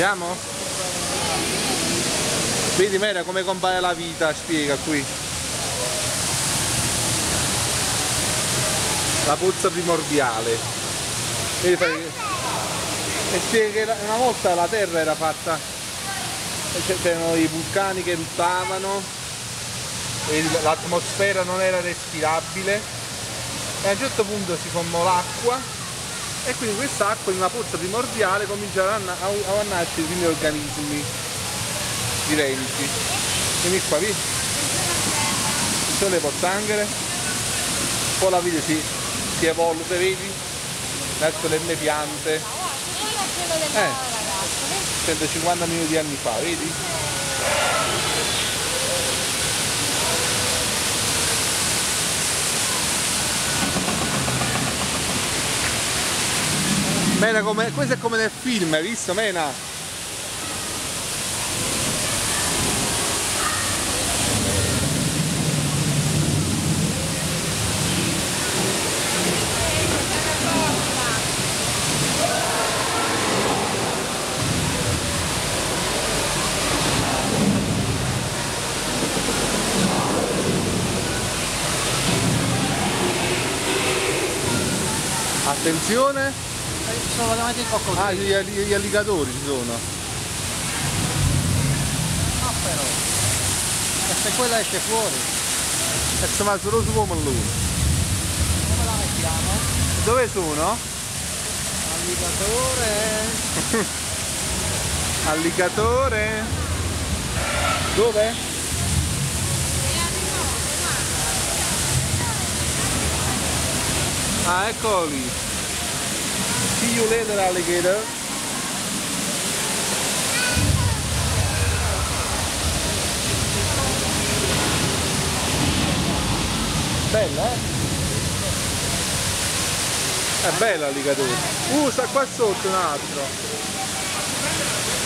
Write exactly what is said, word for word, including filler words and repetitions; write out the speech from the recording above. Andiamo? Vedi Mera come compare la vita, spiega qui. La puzza primordiale. Vedi, e spiega che una volta la terra era fatta, c'erano i vulcani che eruttavano, l'atmosfera non era respirabile e a un certo punto si formò l'acqua. E quindi quest'acqua in una pozza primordiale cominciarono a, a, a nascere i primi organismi viventi. Vieni qua, vedi? Ci sono le pozzanghere, poi la vita si, si evolve, vedi? Verso le mie piante. Eh, centocinquanta milioni di anni fa, vedi? Mena, come, questo è come nel film, hai visto Mena? Attenzione! Sono davanti al ah, gli, gli, gli alligatori ci sono. Ah però. E se quella esce fuori? E se va solo su come lui. Come la mettiamo? Dove sono? Alligatore. Alligatore. Dove? Ah, eccoli. See you later, alligator. Bella, eh? È bella l'alligatore. Uh, sta qua sotto un altro.